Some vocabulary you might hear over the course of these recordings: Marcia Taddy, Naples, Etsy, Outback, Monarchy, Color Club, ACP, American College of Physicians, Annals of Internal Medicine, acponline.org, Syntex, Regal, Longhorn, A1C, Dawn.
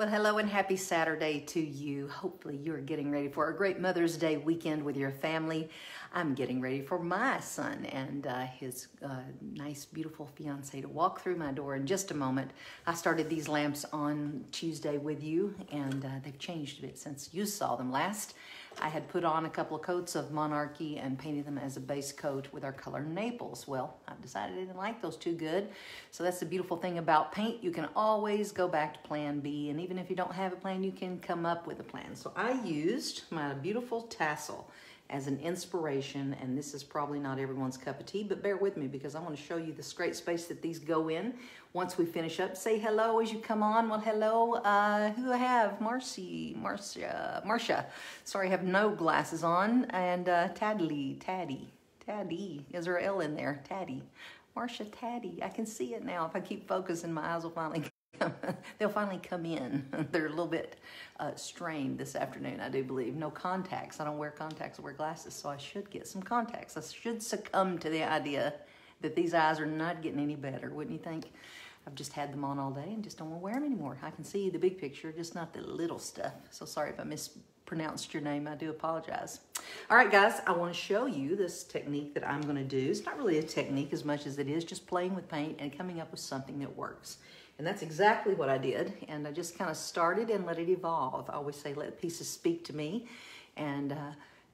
Well, hello and happy Saturday to you. Hopefully you're getting ready for a great Mother's Day weekend with your family. I'm getting ready for my son and his nice, beautiful fiance to walk through my door in just a moment. I started these lamps on Tuesday with you, and they've changed a bit since you saw them last. I had put on a couple of coats of Monarchy and painted them as a base coat with our color Naples. Well, I've decided I didn't like those too good. So that's the beautiful thing about paint. You can always go back to plan B, and even if you don't have a plan, you can come up with a plan. So I used my beautiful tassel as an inspiration, and this is probably not everyone's cup of tea, but bear with me because I want to show you this great space that these go in. Once we finish up, say hello as you come on. Well, hello, who do I have? Marcia. Sorry, I have no glasses on. And Taddy. Is there an L in there? Taddy. Marcia Taddy. I can see it now. If I keep focusing, my eyes will finally come in. They're a little bit strained this afternoon, I do believe. No contacts. I don't wear contacts. I wear glasses, so I should get some contacts. I should succumb to the idea that these eyes are not getting any better, wouldn't you think? I've just had them on all day and just don't want to wear them anymore. I can see the big picture, just not the little stuff. So sorry if I mispronounced your name. I do apologize. All right, guys, I want to show you this technique that I'm going to do. It's not really a technique as much as it is just playing with paint and coming up with something that works. And that's exactly what I did. And I just kind of started and let it evolve. I always say, let pieces speak to me. And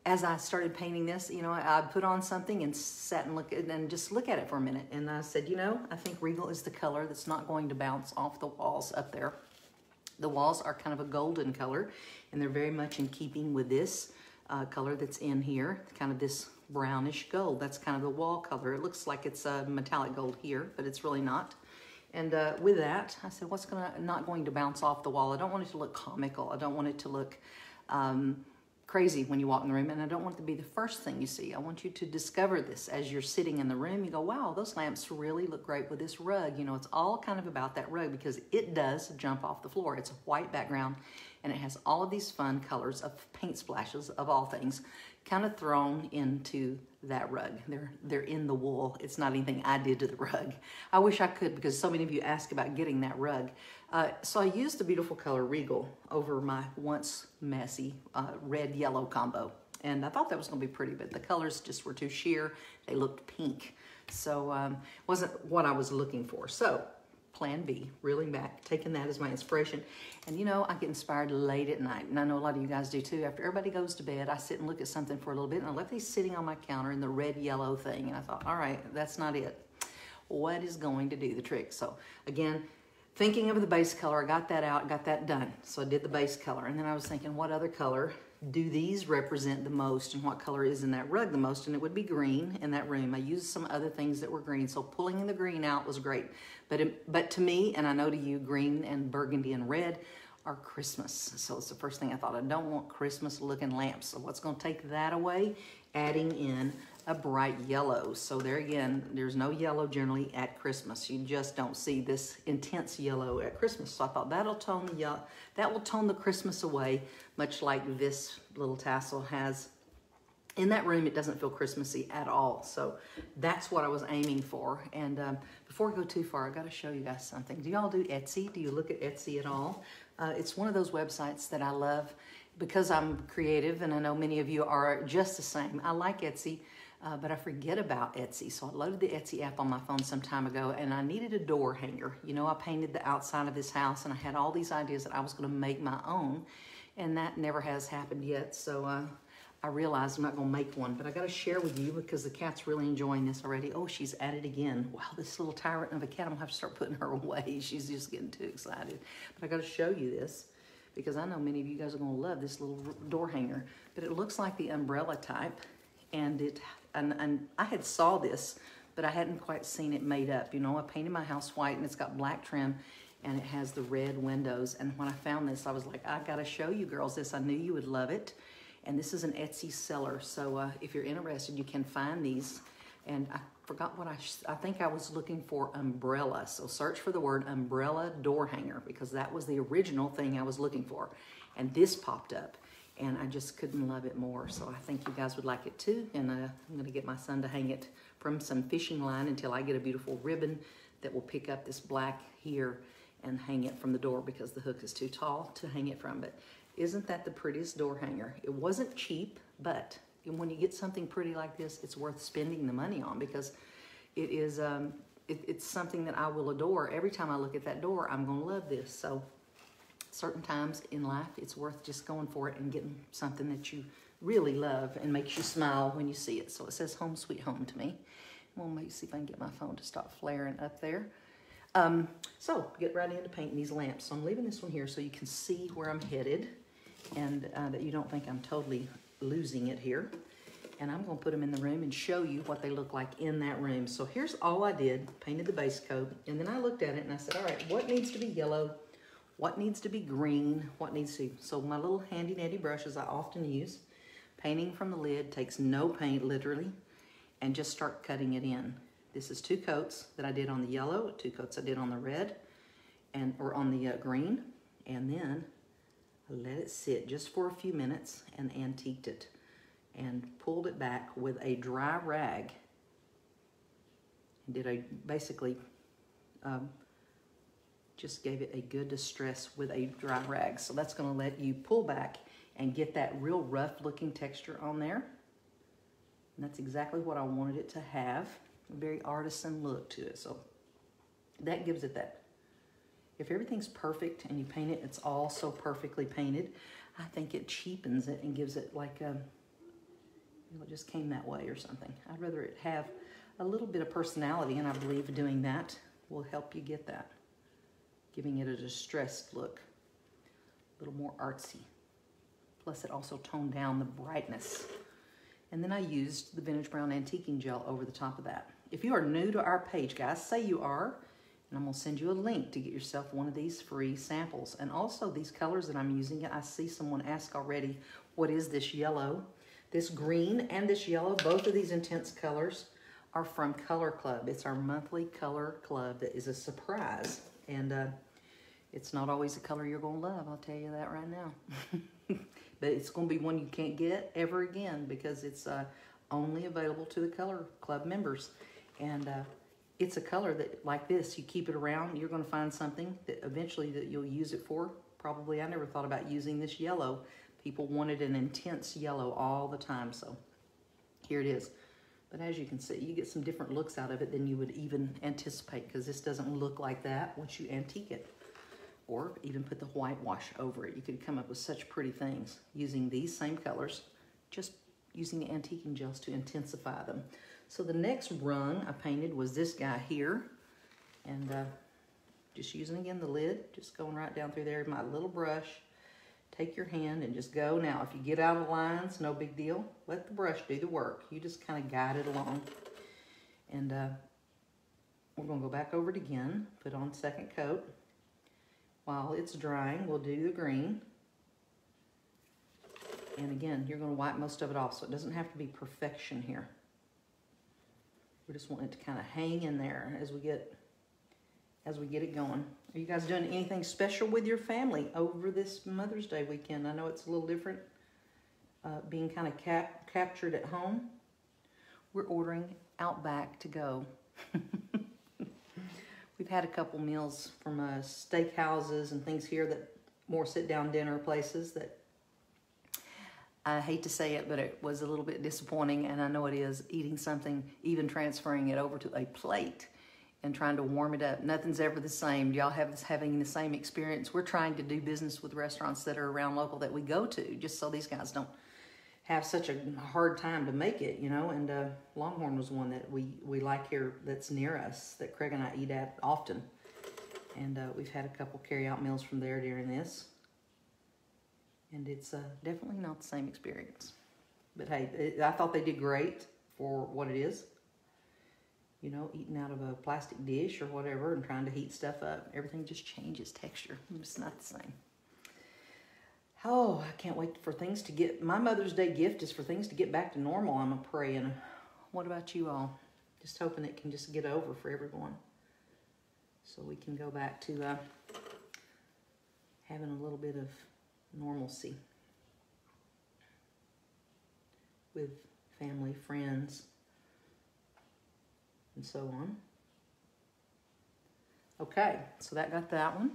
as I started painting this, you know, I put on something and sat and just look at it for a minute. And I said, you know, I think Regal is the color that's not going to bounce off the walls up there. The walls are kind of a golden color, and they're very much in keeping with this color that's in here, kind of this brownish gold. That's kind of the wall color. It looks like it's a metallic gold here, but it's really not. And with that, I said, what's not going to bounce off the wall? I don't want it to look comical. I don't want it to look crazy when you walk in the room. And I don't want it to be the first thing you see. I want you to discover this as you're sitting in the room. You go, wow, those lamps really look great with this rug. You know, it's all kind of about that rug because it does jump off the floor. It's a white background, and it has all of these fun colors of paint splashes of all things kind of thrown into that rug. They're in the wool. It's not anything I did to the rug. I wish I could because so many of you asked about getting that rug. So I used the beautiful color Regal over my once messy red-yellow combo. And I thought that was gonna be pretty, but the colors just were too sheer. They looked pink. So wasn't what I was looking for. So plan B, reeling back, taking that as my inspiration. And you know, I get inspired late at night, and I know a lot of you guys do too. After everybody goes to bed, I sit and look at something for a little bit, and I left these sitting on my counter in the red-yellow thing, and I thought, all right, that's not it. What is going to do the trick? So again, thinking of the base color, I got that out, got that done. So I did the base color, and then I was thinking, what other color do these represent the most, and what color is in that rug the most? And it would be green in that room. I used some other things that were green, so pulling the green out was great. But to me, and I know to you, green and burgundy and red are Christmas. So it's the first thing I thought. I don't want Christmas looking lamps. So what's going to take that away? Adding in a bright yellow. So there again, there's no yellow generally at Christmas. You just don't see this intense yellow at Christmas. So I thought that'll tone the yellow, that will tone the Christmas away, much like this little tassel has. In that room, it doesn't feel Christmassy at all. So that's what I was aiming for. And before I go too far, I gotta show you guys something. Do y'all do Etsy? Do you look at Etsy at all? It's one of those websites that I love because I'm creative, and I know many of you are just the same. I like Etsy. But I forget about Etsy, so I loaded the Etsy app on my phone some time ago, and I needed a door hanger. You know, I painted the outside of this house, and I had all these ideas that I was going to make my own, and that never has happened yet, so I realized I'm not going to make one, but I got to share with you because the cat's really enjoying this already. Oh, she's at it again. Wow, this little tyrant of a cat, I'm going to have to start putting her away. She's just getting too excited, but I got to show you this because I know many of you guys are going to love this little door hanger, but it looks like the umbrella type, and it And I had saw this, but I hadn't quite seen it made up. You know, I painted my house white, and it's got black trim, and it has the red windows. And when I found this, I was like, I gotta show you girls this. I knew you would love it. And this is an Etsy seller. So if you're interested, you can find these. And I forgot what I think I was looking for umbrella. So search for the word umbrella door hanger, because that was the original thing I was looking for. And this popped up. And I just couldn't love it more. So I think you guys would like it too. And I'm gonna get my son to hang it from some fishing line until I get a beautiful ribbon that will pick up this black here and hang it from the door because the hook is too tall to hang it from. But isn't that the prettiest door hanger? It wasn't cheap, but when you get something pretty like this, it's worth spending the money on, because it is, it's something that I will adore. Every time I look at that door, I'm gonna love this. So certain times in life, it's worth just going for it and getting something that you really love and makes you smile when you see it. So it says home sweet home to me. We'll see if I can get my phone to stop flaring up there. So get right into painting these lamps. So I'm leaving this one here so you can see where I'm headed, and that you don't think I'm totally losing it here. And I'm gonna put them in the room and show you what they look like in that room. So here's all I did, painted the base coat, and then I looked at it and I said, all right, what needs to be yellow? What needs to be green? What needs to, so my little handy dandy brushes I often use, painting from the lid, takes no paint literally, and just start cutting it in. This is 2 coats that I did on the yellow, 2 coats I did on the red, and or on the green, and then I let it sit just for a few minutes and antiqued it and pulled it back with a dry rag. Did I basically just gave it a good distress with a dry rag. So that's gonna let you pull back and get that real rough looking texture on there. And that's exactly what I wanted it to have, a very artisan look to it. So that gives it that. If everything's perfect and you paint it, it's all so perfectly painted, I think it cheapens it and gives it like a, you know, it just came that way or something. I'd rather it have a little bit of personality, and I believe doing that will help you get that, giving it a distressed look, a little more artsy. Plus it also toned down the brightness. And then I used the Vintage Brown Antiquing Gel over the top of that. If you are new to our page, guys, say you are, and I'm gonna send you a link to get yourself one of these free samples. And also these colors that I'm using, I see someone ask already, what is this yellow? This green and this yellow, both of these intense colors are from Color Club. It's our monthly Color Club that is a surprise. And it's not always a color you're gonna love, I'll tell you that right now. But it's going to be one you can't get ever again, because it's only available to the Color Club members. And it's a color that, like this, you keep it around, you're going to find something that eventually that you'll use it for. Probably, I never thought about using this yellow. People wanted an intense yellow all the time, so here it is. But as you can see, you get some different looks out of it than you would even anticipate, because this doesn't look like that once you antique it. Or even put the whitewash over it. You could come up with such pretty things using these same colors, just using the antiquing gels to intensify them. So the next rung I painted was this guy here, and just using again the lid, just going right down through there, my little brush. Take your hand and just go. Now, if you get out of lines, no big deal. Let the brush do the work. You just kind of guide it along. And we're gonna go back over it again, put on second coat. While it's drying, we'll do the green. And again, you're gonna wipe most of it off, so it doesn't have to be perfection here. We just want it to kind of hang in there as we get it going. Are you guys doing anything special with your family over this Mother's Day weekend? I know it's a little different, being kind of captured at home. We're ordering Outback to go. We've had a couple meals from steak houses and things here, that more sit-down dinner places, that I hate to say it, but it was a little bit disappointing, and I know it is, eating something, even transferring it over to a plate and trying to warm it up. Nothing's ever the same. Y'all have us having the same experience. We're trying to do business with restaurants that are around local that we go to, just so these guys don't have such a hard time to make it, you know. And Longhorn was one that we like here, that's near us, that Craig and I eat at often. And we've had a couple carry-out meals from there during this. And it's definitely not the same experience. But hey, I thought they did great for what it is. You know, eating out of a plastic dish or whatever and trying to heat stuff up. Everything just changes texture. It's not the same. Oh, I can't wait for things to get, my Mother's Day gift is for things to get back to normal, I'm praying. What about you all? Just hoping it can just get over for everyone. So we can go back to having a little bit of normalcy with family, friends, and so on. Okay, so that got that one.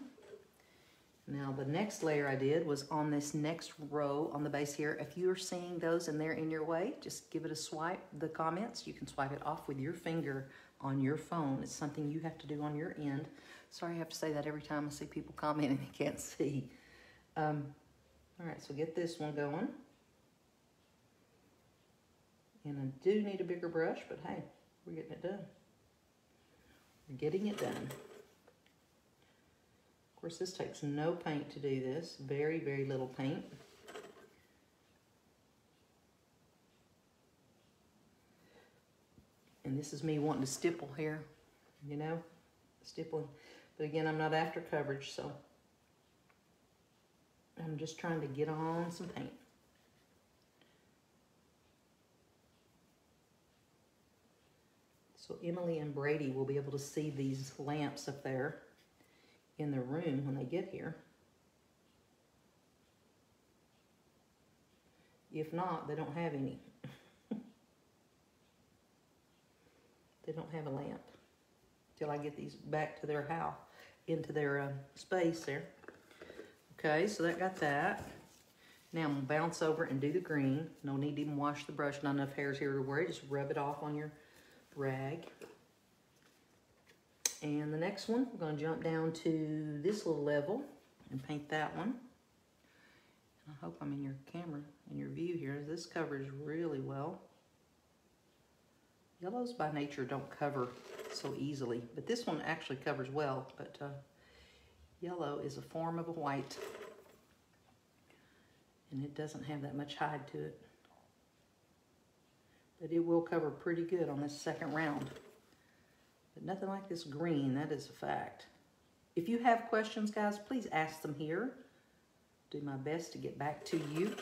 Now the next layer I did was on this next row on the base here. If you're seeing those and they're in your way, just give it a swipe. The comments, you can swipe it off with your finger on your phone. It's something you have to do on your end. Sorry, I have to say that every time I see people comment and they can't see. All right, so get this one going. And I do need a bigger brush, but hey, we're getting it done. We're getting it done. Of course, this takes no paint to do this. Very, very little paint. And this is me wanting to stipple here, you know, stippling. But again, I'm not after coverage, so I'm just trying to get on some paint. So Emily and Brady will be able to see these lamps up there in the room when they get here. If not, they don't have any. They don't have a lamp till I get these back to their house, into their space there. Okay, so that got that. Now I'm gonna bounce over and do the green. No need to even wash the brush, not enough hairs here to worry. Just rub it off on your rag. And the next one, we're going to jump down to this little level and paint that one. And I hope I'm in your camera, in your view here. This covers really well. Yellows by nature don't cover so easily, but this one actually covers well. But yellow is a form of a white, and it doesn't have that much hide to it. But it will cover pretty good on this second round. But nothing like this green, that is a fact. If you have questions, guys, please ask them here. Do my best to get back to you.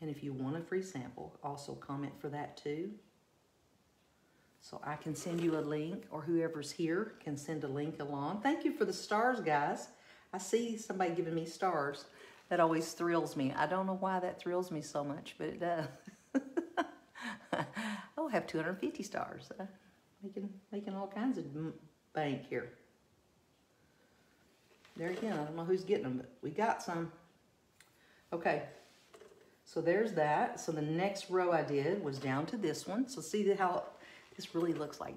And if you want a free sample, also comment for that too. So I can send you a link, or whoever's here can send a link along. Thank you for the stars, guys. I see somebody giving me stars. That always thrills me. I don't know why that thrills me so much, but it does. Have 250 stars. Making all kinds of bank here. There again, I don't know who's getting them, but we got some. Okay, so there's that. So the next row I did was down to this one. So see how this really looks like,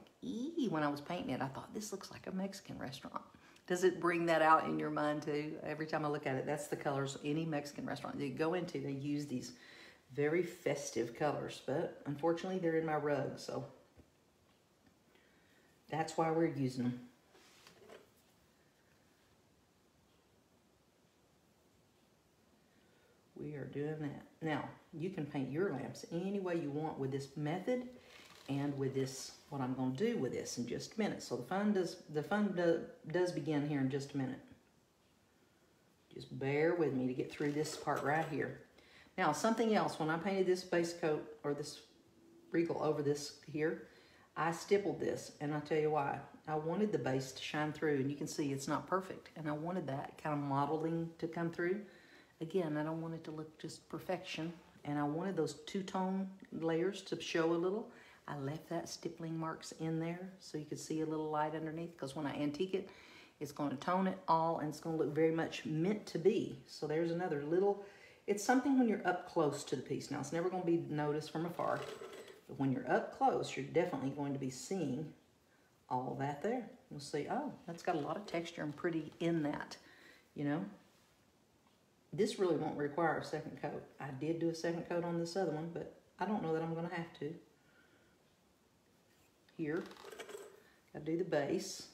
when I was painting it, I thought this looks like a Mexican restaurant. Does it bring that out in your mind too? Every time I look at it, that's the colors any Mexican restaurant they go into, they use these very festive colors, but unfortunately they're in my rug, so that's why we're using them. We are doing that. Now, you can paint your lamps any way you want with this method and with this, what I'm gonna do with this in just a minute. So the fun does begin here in just a minute. Just bear with me to get through this part right here. Now, something else, when I painted this base coat, or this Regal over this here, I stippled this, and I'll tell you why. I wanted the base to shine through, and you can see it's not perfect, and I wanted that kind of modeling to come through. Again, I don't want it to look just perfection, and I wanted those two-tone layers to show a little. I left that stippling marks in there, so you could see a little light underneath, because when I antique it, it's gonna tone it all, and it's gonna look very much meant to be. So there's another little, it's something when you're up close to the piece. Now, it's never going to be noticed from afar, but when you're up close, you're definitely going to be seeing all that there. You'll see, oh, that's got a lot of texture and pretty in that, you know. This really won't require a second coat. I did do a second coat on this other one, but I don't know that I'm going to have to. Here, I do the base.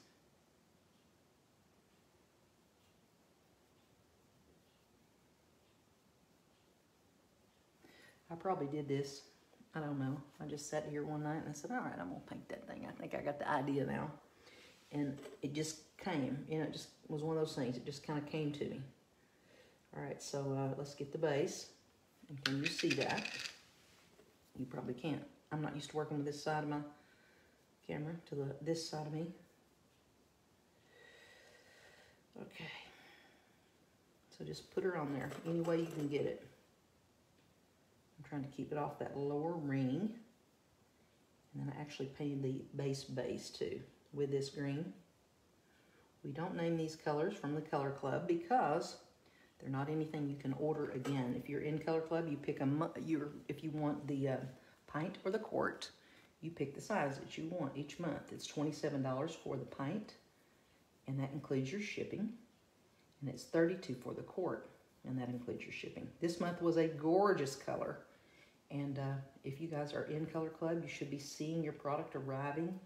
I probably did this, I don't know. I just sat here one night and I said, all right, I'm gonna paint that thing. I think I got the idea now. And it just came, you know, it just was one of those things. It just kind of came to me. All right, so let's get the base. And can you see that? You probably can't. I'm not used to working with this side of my camera to this side of me. Okay. So just put her on there any way you can get it. I'm trying to keep it off that lower ring And then I actually painted the base too with this green. We don't name these colors from the Color Club because they're not anything you can order again. If you're in Color Club, you pick if you want the pint or the quart, you pick the size that you want each month. It's $27 for the pint, and that includes your shipping. And it's $32 for the quart, and that includes your shipping. This month was a gorgeous color. And if you guys are in Color Club, you should be seeing your product arriving,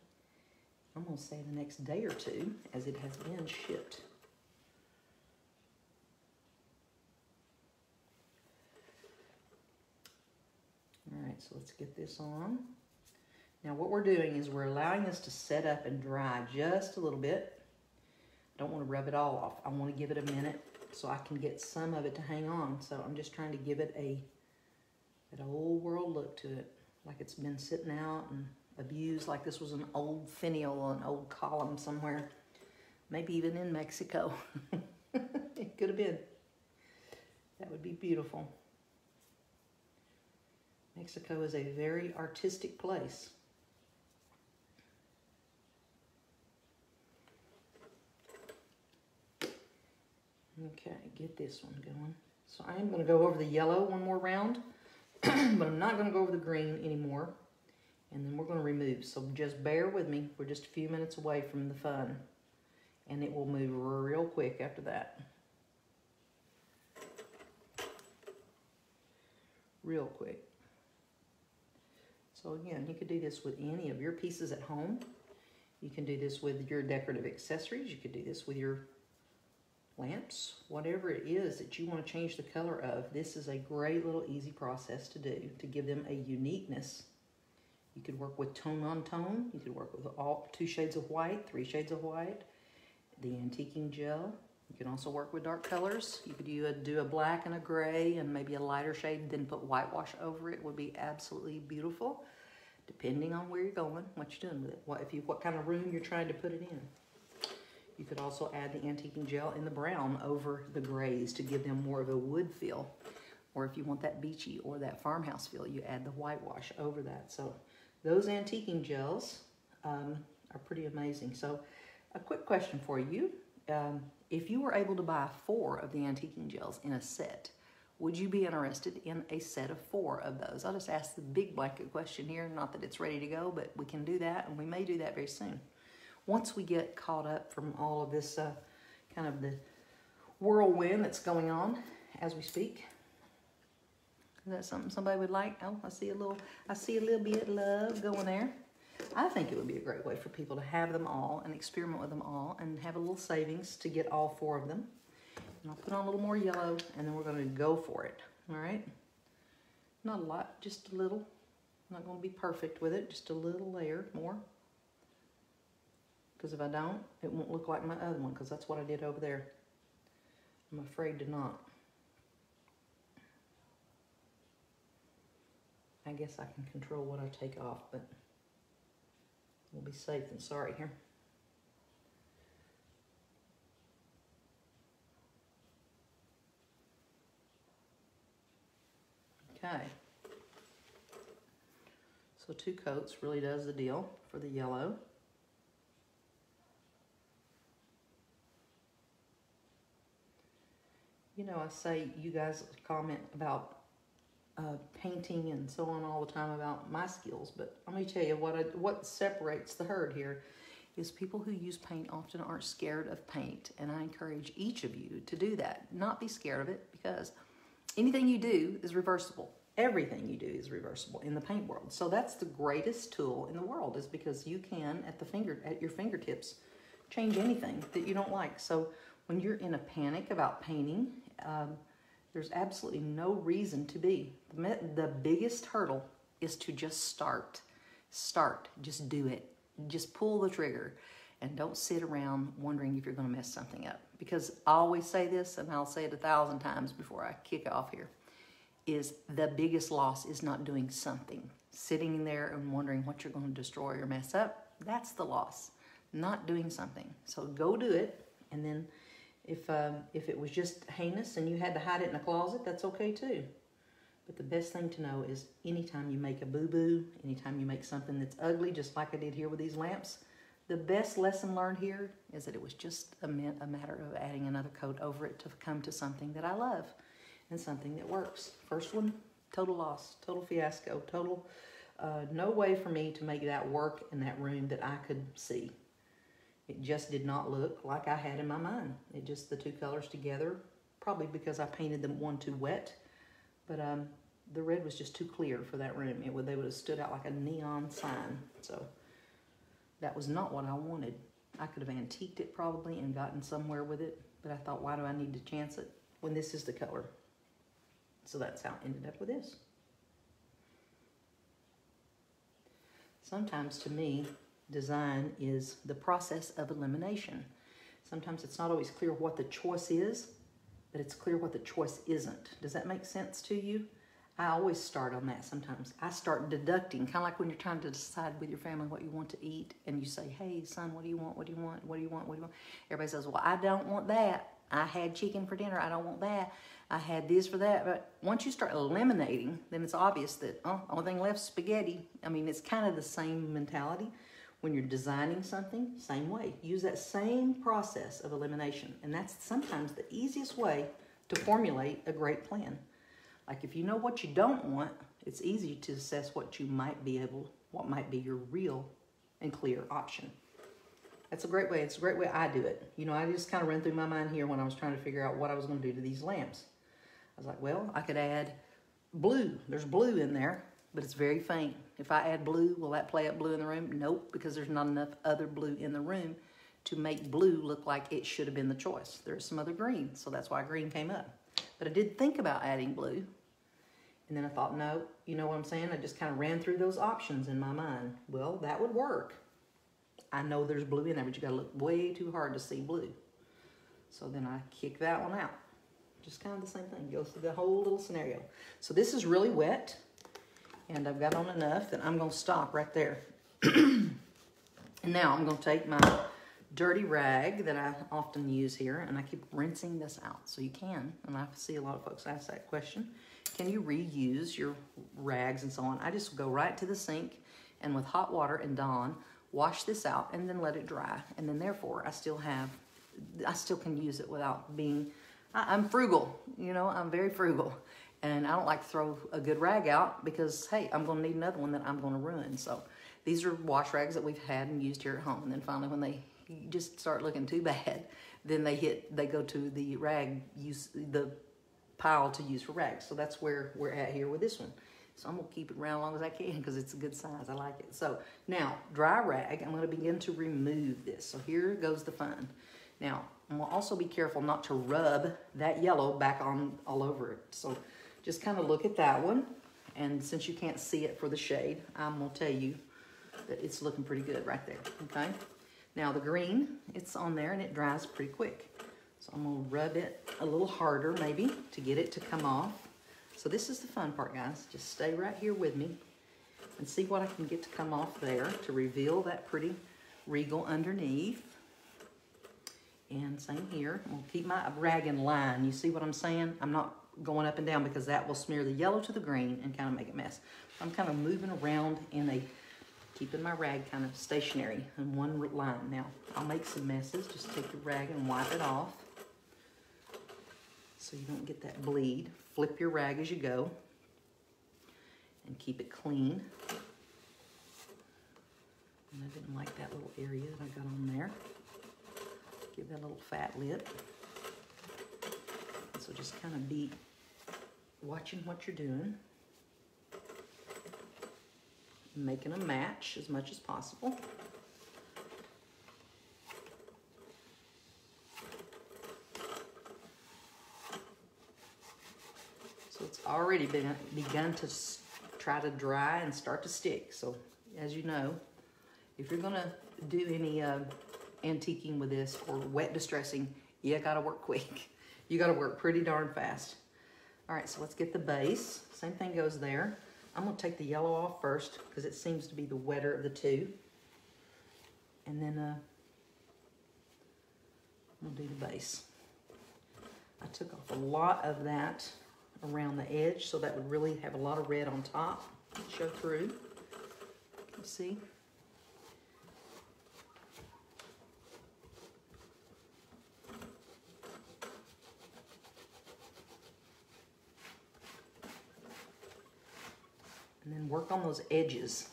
I'm gonna say the next day or two, as it has been shipped. All right, so let's get this on. Now what we're doing is we're allowing this to set up and dry just a little bit. I don't wanna rub it all off. I wanna give it a minute so I can get some of it to hang on. So I'm just trying to give it that old world look to it, like it's been sitting out and abused, like this was an old finial, an old column somewhere, maybe even in Mexico. It could have been. That would be beautiful. Mexico is a very artistic place. Okay, get this one going. So I am going to go over the yellow one more round. But I'm not going to go over the green anymore, and then we're going to remove. So just bear with me. We're just a few minutes away from the fun, and it will move real quick after that. Real quick. So again, you could do this with any of your pieces at home. You can do this with your decorative accessories. You could do this with your lamps, whatever it is that you want to change the color of. This is a great little easy process to do to give them a uniqueness. You could work with tone on tone. You could work with all 2 shades of white, 3 shades of white, the antiquing gel. You can also work with dark colors. You could do a black and a gray and maybe a lighter shade and then put whitewash over it. It would be absolutely beautiful, depending on where you're going, what you're doing with it, what kind of room you're trying to put it in. You could also add the antiquing gel in the brown over the grays to give them more of a wood feel. Or if you want that beachy or that farmhouse feel, you add the whitewash over that. So those antiquing gels are pretty amazing. So a quick question for you. If you were able to buy 4 of the antiquing gels in a set, would you be interested in a set of 4 of those? I'll just ask the big blanket question here. Not that it's ready to go, but we can do that, and we may do that very soon. Once we get caught up from all of this kind of the whirlwind that's going on as we speak. Is that something somebody would like? Oh, I see a little bit of love going there. I think it would be a great way for people to have them all and experiment with them all and have a little savings to get all 4 of them. And I'll put on a little more yellow, and then we're going to go for it. All right? Not a lot, just a little. I'm not going to be perfect with it, just a little layer more. Because if I don't, it won't look like my other one, because that's what I did over there. I'm afraid to not. I guess I can control what I take off, but we'll be safe than sorry here. Okay. So 2 coats really does the deal for the yellow. You know, I say, you guys comment about painting and so on all the time about my skills, but let me tell you what separates the herd here is people who use paint often aren't scared of paint, and I encourage each of you to do that. Not be scared of it, because anything you do is reversible. Everything you do is reversible in the paint world. So that's the greatest tool in the world, is because you can, at your fingertips, change anything that you don't like. So when you're in a panic about painting, there's absolutely no reason to be. The biggest hurdle is to just start. Start. Just do it. Just pull the trigger. And don't sit around wondering if you're going to mess something up. Because I always say this, and I'll say it 1,000 times before I kick off here, is the biggest loss is not doing something. Sitting there and wondering what you're going to destroy or mess up, that's the loss. Not doing something. So go do it, and then if it was just heinous and you had to hide it in a closet, that's okay too. But the best thing to know is anytime you make a boo-boo, anytime you make something that's ugly, just like I did here with these lamps, the best lesson learned here is that it was just a matter of adding another coat over it to come to something that I love and something that works. First one, total loss, total fiasco, total no way for me to make that work in that room that I could see. It just did not look like I had in my mind. It just, the two colors together, probably because I painted them one too wet. But the red was just too clear for that room. They would have stood out like a neon sign. So that was not what I wanted. I could have antiqued it probably and gotten somewhere with it, but I thought, why do I need to chance it when this is the color? So that's how I ended up with this. Sometimes to me, design is the process of elimination. Sometimes it's not always clear what the choice is, but it's clear what the choice isn't. Does that make sense to you? I always start on that sometimes. I start deducting, kind of like when you're trying to decide with your family what you want to eat, and you say, hey, son, what do you want? What do you want? What do you want? What do you want? Everybody says, well, I don't want that. I had chicken for dinner. I don't want that. I had this for that. But once you start eliminating, then it's obvious that, oh, only thing left is spaghetti. I mean, it's kind of the same mentality. When you're designing something, same way. Use that same process of elimination. And that's sometimes the easiest way to formulate a great plan. Like if you know what you don't want, it's easy to assess what you might be able, what might be your real and clear option. That's a great way. It's a great way I do it. You know, I just kind of ran through my mind here when I was trying to figure out what I was going to do to these lamps. I was like, well, I could add blue. There's blue in there, but it's very faint. If I add blue, will that play up blue in the room? Nope, because there's not enough other blue in the room to make blue look like it should have been the choice. There's some other green, so that's why green came up. But I did think about adding blue, and then I thought, no, you know what I'm saying? I just kind of ran through those options in my mind. Well, that would work. I know there's blue in there, but you gotta look way too hard to see blue. So then I kick that one out. Just kind of the same thing, go through the whole little scenario. So this is really wet. And I've got on enough that I'm going to stop right there. And now I'm going to take my dirty rag that I often use here, and I keep rinsing this out. So you can, and I see a lot of folks ask that question, can you reuse your rags and so on? I just go right to the sink and with hot water and Dawn, wash this out and then let it dry. And then therefore I still can use it without being, I'm frugal, you know, I'm very frugal. And I don't like to throw a good rag out because, hey, I'm going to need another one that I'm going to ruin. So these are wash rags that we've had and used here at home. And then finally when they just start looking too bad, then they go to the rag use, the pile to use for rags. So that's where we're at here with this one. So I'm going to keep it around as long as I can because it's a good size. I like it. So now, dry rag, I'm going to begin to remove this. So here goes the fun. Now, I'm going to also be careful not to rub that yellow back on all over it. So just kind of look at that one, and since you can't see it for the shade, I'm gonna tell you that it's looking pretty good right there, okay? Now the green, it's on there and it dries pretty quick. So I'm gonna rub it a little harder maybe to get it to come off. So this is the fun part, guys. Just stay right here with me and see what I can get to come off there to reveal that pretty Regal underneath. And same here, I'm gonna keep my rag in line. You see what I'm saying? I'm not going up and down because that will smear the yellow to the green and kind of make a mess. I'm kind of moving around in a, keeping my rag kind of stationary in one line. Now, I'll make some messes. Just take the rag and wipe it off so you don't get that bleed. Flip your rag as you go and keep it clean. And I didn't like that little area that I got on there. Give that a little fat lip. So just kind of be watching what you're doing, making a match as much as possible. So it's already begun to try to dry and start to stick. So as you know, if you're gonna do any antiquing with this or wet distressing, you gotta work quick. You gotta work pretty darn fast. All right, so let's get the base. Same thing goes there. I'm gonna take the yellow off first because it seems to be the wetter of the two. And then I'm gonna do the base. I took off a lot of that around the edge, so that would really have a lot of red on top, show through. You see? And then work on those edges.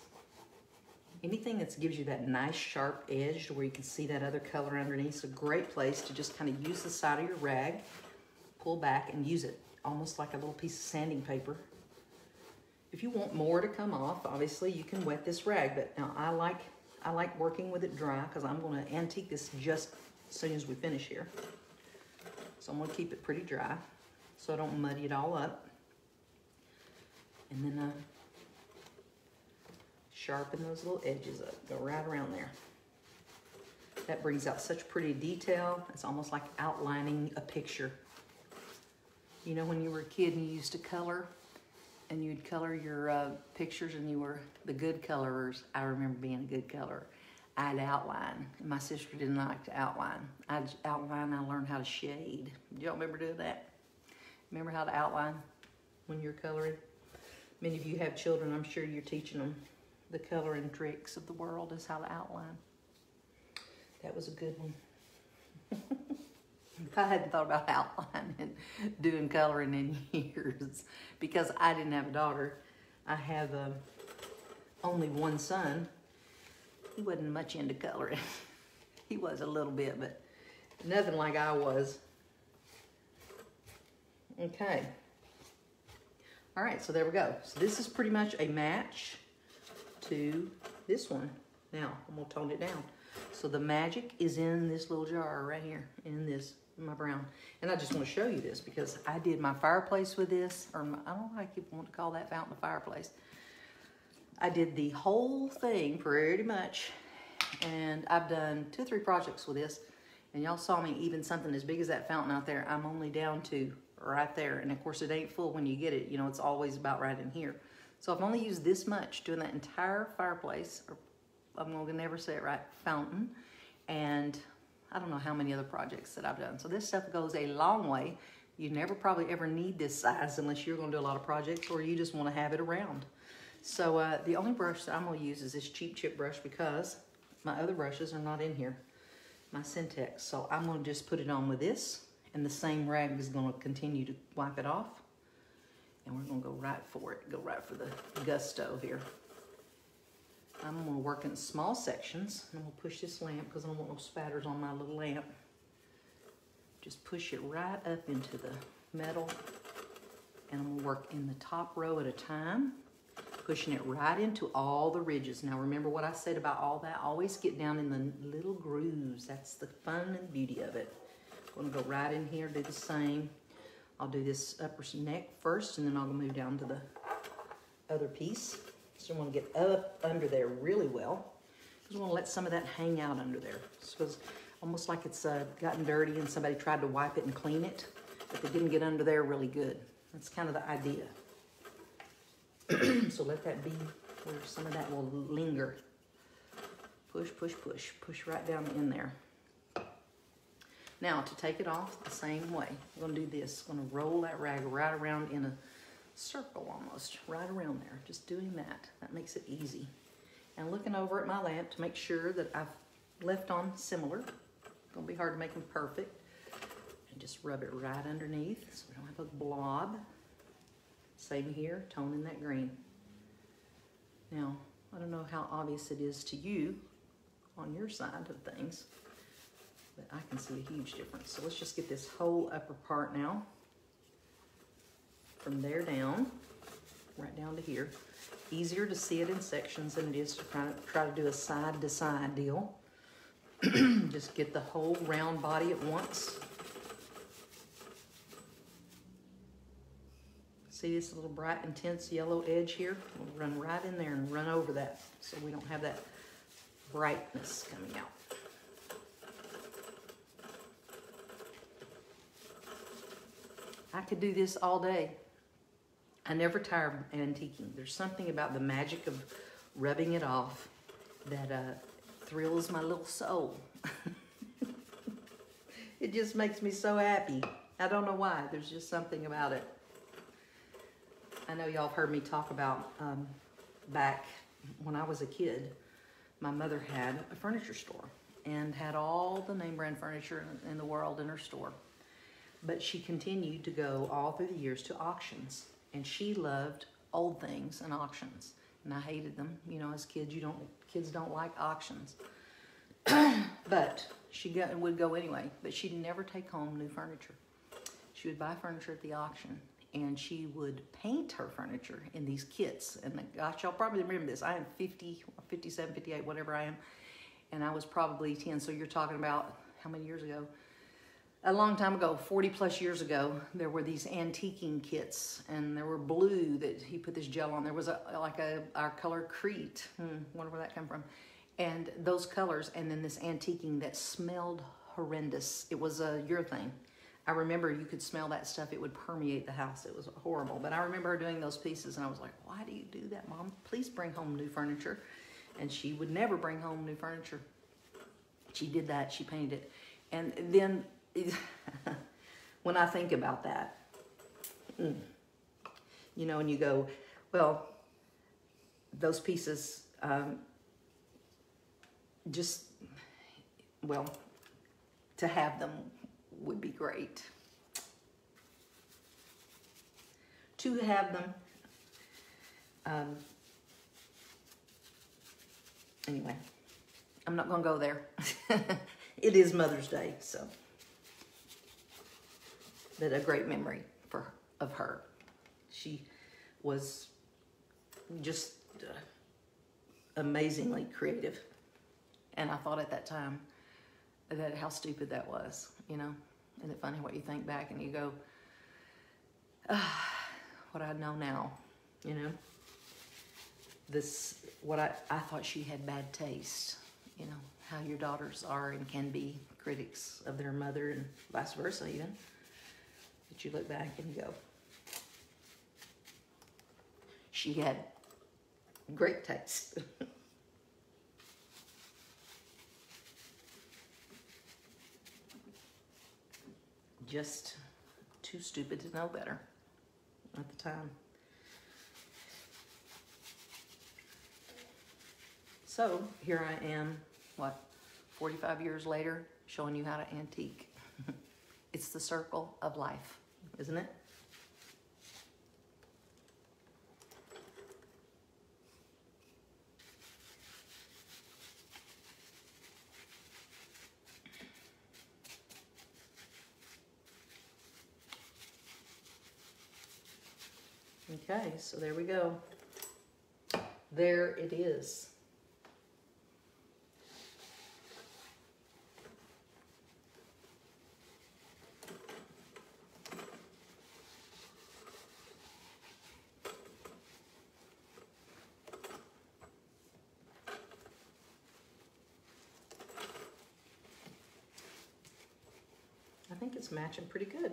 Anything that gives you that nice sharp edge to where you can see that other color underneath is a great place to just kind of use the side of your rag, pull back and use it almost like a little piece of sanding paper. If you want more to come off, obviously you can wet this rag, but now I like working with it dry because I'm going to antique this just as soon as we finish here. So I'm going to keep it pretty dry so I don't muddy it all up. And then sharpen those little edges up, go right around there. That brings out such pretty detail. It's almost like outlining a picture. You know, when you were a kid and you used to color, and you'd color your pictures, and you were the good colorers. I remember being a good colorer. I'd outline. My sister didn't like to outline. I'd outline, I learned how to shade. Y'all remember doing that? Remember how to outline when you're coloring? Many of you have children, I'm sure you're teaching them the coloring tricks of the world is how to outline. That was a good one. I hadn't thought about outlining and doing coloring in years because I didn't have a daughter. I have only one son. He wasn't much into coloring. He was a little bit, but nothing like I was. Okay. All right, so there we go. So this is pretty much a match to this one. Now, I'm gonna tone it down. So the magic is in this little jar right here, in this, in my brown. And I just want to show you this because I did my fireplace with this, or my, I don't know how you want to call that fountain of fireplace. I did the whole thing pretty much, and I've done 2 or 3 projects with this. And y'all saw me, even something as big as that fountain out there, I'm only down to right there. And of course it ain't full when you get it, you know, it's always about right in here. So I've only used this much doing that entire fireplace, or I'm gonna never say it right, fountain, and I don't know how many other projects that I've done. So this stuff goes a long way. You never probably ever need this size unless you're gonna do a lot of projects or you just wanna have it around. So the only brush that I'm gonna use is this Cheap Chip brush because my other brushes are not in here, my Syntex. So I'm gonna just put it on with this, and the same rag is gonna continue to wipe it off. And we're gonna go right for it, go right for the gusto here. I'm gonna work in small sections. I'm gonna push this lamp because I don't want no spatters on my little lamp. Just push it right up into the metal, and I'm gonna work in the top row at a time, pushing it right into all the ridges. Now remember what I said about all that, always get down in the little grooves. That's the fun and beauty of it. I'm gonna go right in here, do the same. I'll do this upper neck first, and then I'll move down to the other piece. So I want to get up under there really well, because I want to let some of that hang out under there. So it's almost like it's gotten dirty and somebody tried to wipe it and clean it, but they didn't get under there really good. That's kind of the idea. So let that be where some of that will linger. Push, push, push, push right down in there. Now, to take it off the same way, I'm gonna do this. I'm gonna roll that rag right around in a circle almost, right around there. Just doing that, that makes it easy. And looking over at my lamp to make sure that I've left on similar. It's gonna be hard to make them perfect. And just rub it right underneath so we don't have a blob. Same here, toning that green. Now, I don't know how obvious it is to you on your side of things, but I can see a huge difference. So let's just get this whole upper part now. From there down, right down to here. Easier to see it in sections than it is to try to do a side-to-side deal. Just get the whole round body at once. See this little bright, intense yellow edge here? We'll run right in there and run over that so we don't have that brightness coming out. I could do this all day. I never tire of antiquing. There's something about the magic of rubbing it off that thrills my little soul. It just makes me so happy. I don't know why. There's just something about it. I know y'all have heard me talk about back when I was a kid, my mother had a furniture store and had all the name brand furniture in the world in her store. But she continued to go all through the years to auctions, and she loved old things and auctions. And I hated them. You know, as kids, kids don't like auctions. But she would go anyway, but she'd never take home new furniture. She would buy furniture at the auction, and she would paint her furniture in these kits. And gosh, y'all probably remember this. I am 50, 57, 58, whatever I am. And I was probably 10. So you're talking about how many years ago? A long time ago, 40 plus years ago, there were these antiquing kits, and there were blue that he put this gel on. There was our color Crete. Wonder where that came from. And those colors, and then this antiquing that smelled horrendous. It was a urethane. I remember you could smell that stuff. It would permeate the house. It was horrible. But I remember her doing those pieces, and I was like, why do you do that, Mom? Please bring home new furniture. And she would never bring home new furniture. She did that. She painted it. And then when I think about that, you know, and you go, well, those pieces just, well, to have them would be great. To have them, anyway, I'm not gonna go there. It is Mother's Day, so. But a great memory of her. She was just amazingly creative. And I thought at that time that how stupid that was, you know? Isn't it funny what you think back and you go, what I know now, you know? This, what I thought she had bad taste, you know, how your daughters are and can be critics of their mother and vice versa even. But you look back and you go, she had great taste. Just too stupid to know better at the time. So here I am, what, 45 years later, showing you how to antique. It's the circle of life, isn't it? Okay, so there we go. There it is. I think it's matching pretty good.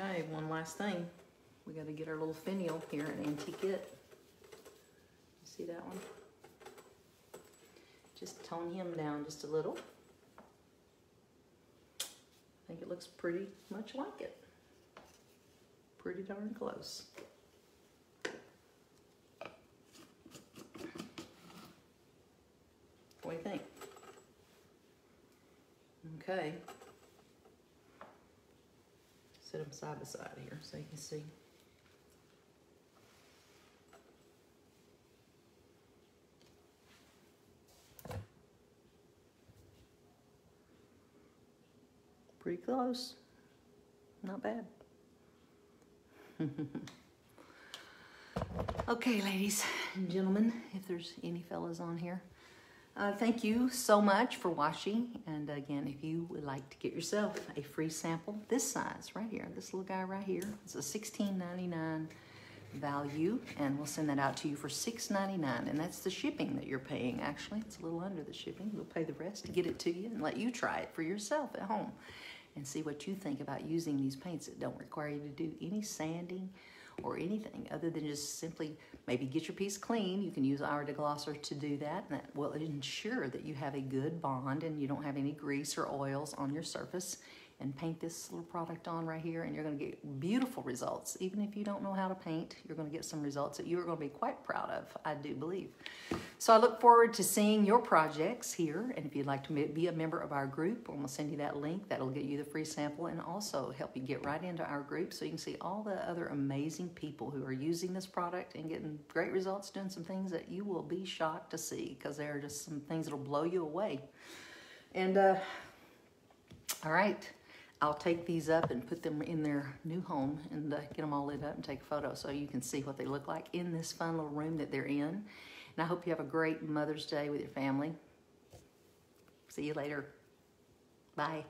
Okay, one last thing. We got to get our little finial here and antique it. See that one? Just tone him down just a little. I think it looks pretty much like it. Pretty darn close. What do you think? Okay. Set them side by side here so you can see. Pretty close. Not bad. Okay, ladies and gentlemen, if there's any fellas on here, thank you so much for watching. And again, if you would like to get yourself a free sample, this size right here, this little guy right here, it's a $16.99 value, and we'll send that out to you for $6.99, and that's the shipping that you're paying. Actually, it's a little under the shipping. We'll pay the rest to get it to you and let you try it for yourself at home and see what you think about using these paints that don't require you to do any sanding or anything other than just simply maybe get your piece clean. You can use our deglosser to do that, and that will ensure that you have a good bond and you don't have any grease or oils on your surface. And paint this little product on right here, and you're gonna get beautiful results. Even if you don't know how to paint, you're gonna get some results that you are gonna be quite proud of, I do believe. So I look forward to seeing your projects here, and if you'd like to be a member of our group, I'm gonna send you that link. That'll get you the free sample and also help you get right into our group so you can see all the other amazing people who are using this product and getting great results, doing some things that you will be shocked to see, because there are just some things that'll blow you away. And all right. I'll take these up and put them in their new home and get them all lit up and take a photo so you can see what they look like in this fun little room that they're in. And I hope you have a great Mother's Day with your family. See you later. Bye.